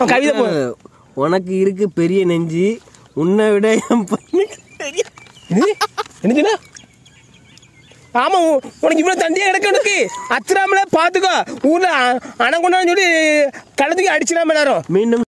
उन्न आम उन तंडिया कचराम पाको ऊर अणकोड़ा कल अड़चना मीन पड़ी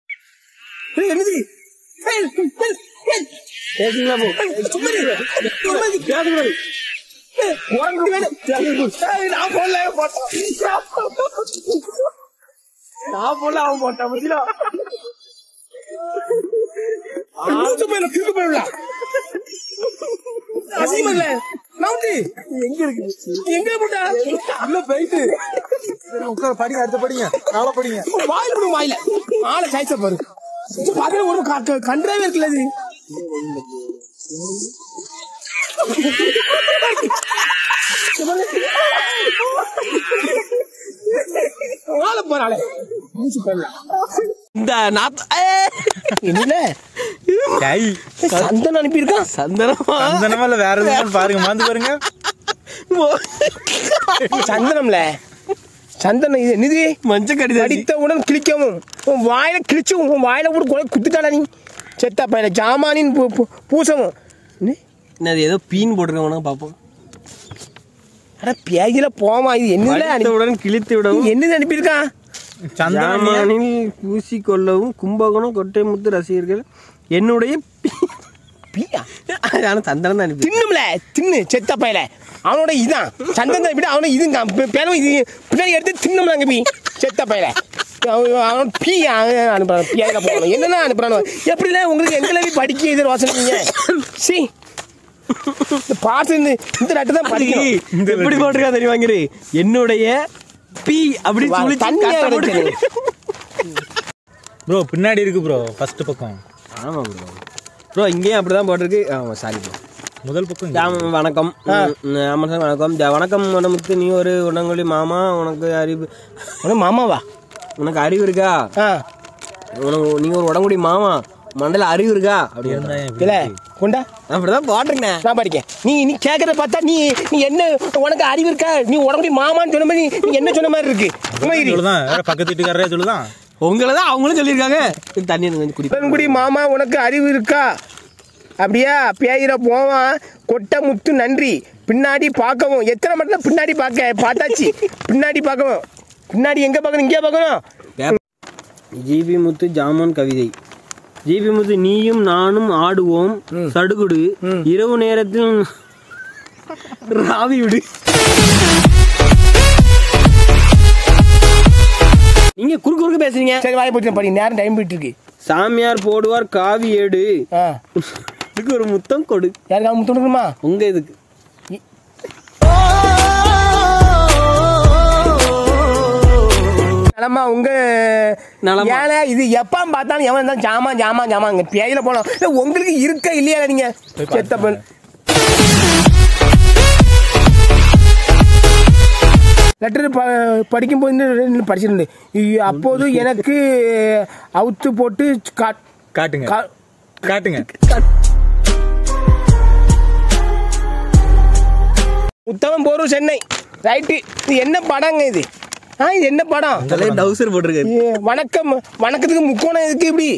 சந்தனம்ல சந்தன இது நிதி மஞ்ச கடிதம் அடித்த உடனே கிளிக்கவும் உன் வாயில கிழிச்சு உன் வாயில கூட கொலை குத்திட்டாடா நீ செத்த பையல ஜாமானின் பூசவும் நீ என்ன ஏதோ பீன் போடுறவனா பாப்போம் அட பேஜில போமா இது என்னல அடித்த உடனே கிழித்து விடவும் என்ன அனுப்பி இருக்கான் சந்தனமானின் பூசி கொள்ளவும் கும்பகோணம் கொட்டைமுத்து ரசிகர்கள் என்னுடைய பீயா அதான சந்தனம் அனுப்பி தின்னும்ல தின்னு செத்த பையல அவனோட இதான் சந்தனம் இப்படி அவனே இதுங்க பேரும் இது பின்னாடி எடுத்து தின்னும்லாங்க பீ செத்த பையல அவன் பீ அனுப்புறான் பீயா போறான் என்னன்னா அனுப்புறானோ எப்படில உங்களுக்கு எங்கலவே படிக்க இது வாசனைங்க சீ இந்த பாட்டு இந்த ரெட்ட தான் படிக்கணும் இந்த எப்படி போடுறா தெரியுமாங்க என்னோட பீ அப்படி சுழிச்சு கட்ட போடுங்க bro பின்னாடி இருக்கு bro ஃபர்ஸ்ட் பக்கம் ஆமா bro bro இங்கே அப்படி தான் போடுறது ஆமா சாரி bro முதல் பக்கம் வணக்கம் ஆமா சார் வணக்கம் வணக்கம் மனமுத்து நீ ஒரு உணங்கொழி மாமா உனக்கு அறிவு உனக்கு மாமாவா உனக்கு அறிவு இருக்கா உனக்கு நீ ஒரு உடங்குடி மாமா மண்டல அறிவு இருக்கா அப்படி இல்ல கொண்டா அப்படிதான் பாடுறேன் நான் படிக்க நீ நீ கேக்குறத பார்த்தா நீ நீ என்ன உனக்கு அறிவு இருக்கா நீ உடங்குடி மாமான்னு சொன்ன மாதிரி நீ என்ன சொன்ன மாதிரி இருக்கு சொல்லுதான் வேற பக்கத்து வீட்டுக்காரரே சொல்லுதான் உங்களதான் அவங்களும் சொல்லிருக்காங்க தண்ணி கொஞ்சம் குடி உடங்குடி மாமா உனக்கு அறிவு இருக்கா அப்படியே பேயில போவான் கொட்டை முத்து நன்றி பின்னாடி பார்க்கவும் எத்தனை மட்டும் பின்னாடி பார்க்க பார்த்தாச்சு பின்னாடி பார்க்கவும் பின்னாடி எங்கே பார்க்கணும் இங்கே பார்க்கணும் ஜிபி முத்து ஜாமான் கவிதை ஜிபி முத்து நீயும் நானும் ஆடுவோம் சடுகுடு இரவு நேரத்தில் ராவியுடு இங்கே குறுக்கு குறுக்கு பேசுறீங்க சரி வாய் போட்டு படி நேரம் டைம் போயிட்டு இருக்கு சாமியார் போடுவார் காவி ஏடு ஒரு முத்தம் கொடு யாருக்கா முத்தம் கொடுக்குமா உங்க இதுக்கு நலமா உங்க நலமா ஏல இது எப்ப பார்த்தாலும் எவன் இருந்தாலும் ஜாமா ஜாமா ஜாமாங்க பேயில போலாம் இல்ல உங்களுக்கு இருக்க இல்லையா நீங்க செத்தப்பன் லெட்டர் படிக்கும்போது படிச்சிருந்தேன் அப்போது எனக்கு அவுத்து போட்டு காட்டுங்க காட்டுங்க உத்தமம் போரு சென்னை ரைட்டு இது என்ன படங்க இது ஆ இது என்ன படம் டவுசர் போட்டிருக்காரு வணக்கம் வணக்கத்துக்கு முக்கோணம் எதுக்கு இப்படி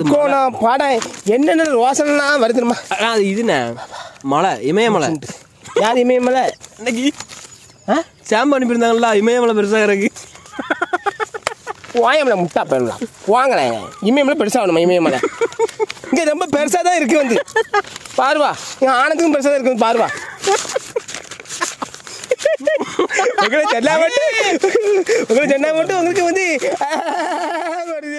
முக்கோணம் படம் என்னென்ன ரோசனெல்லாம் வருதுமா அது இதுண்ணே மலை இமயமலை யார் இமயமலை இன்னைக்கு ஆ சாம் அனுப்பியிருந்தாங்களா இமயமலை பெருசாக இருக்கு வாயமலை முட்டா போயிடலாம் வாங்கலேன் இமயமலை பெருசாக வேணுமா இமயமலை இங்கே ரொம்ப பெருசாக தான் இருக்குது வந்து பார்வா என் ஆனத்துக்கும் பெருசாக தான் இருக்குது வந்து பார்வா உங்களுக்கு சென்னா மட்டும் உங்களுக்கு வந்து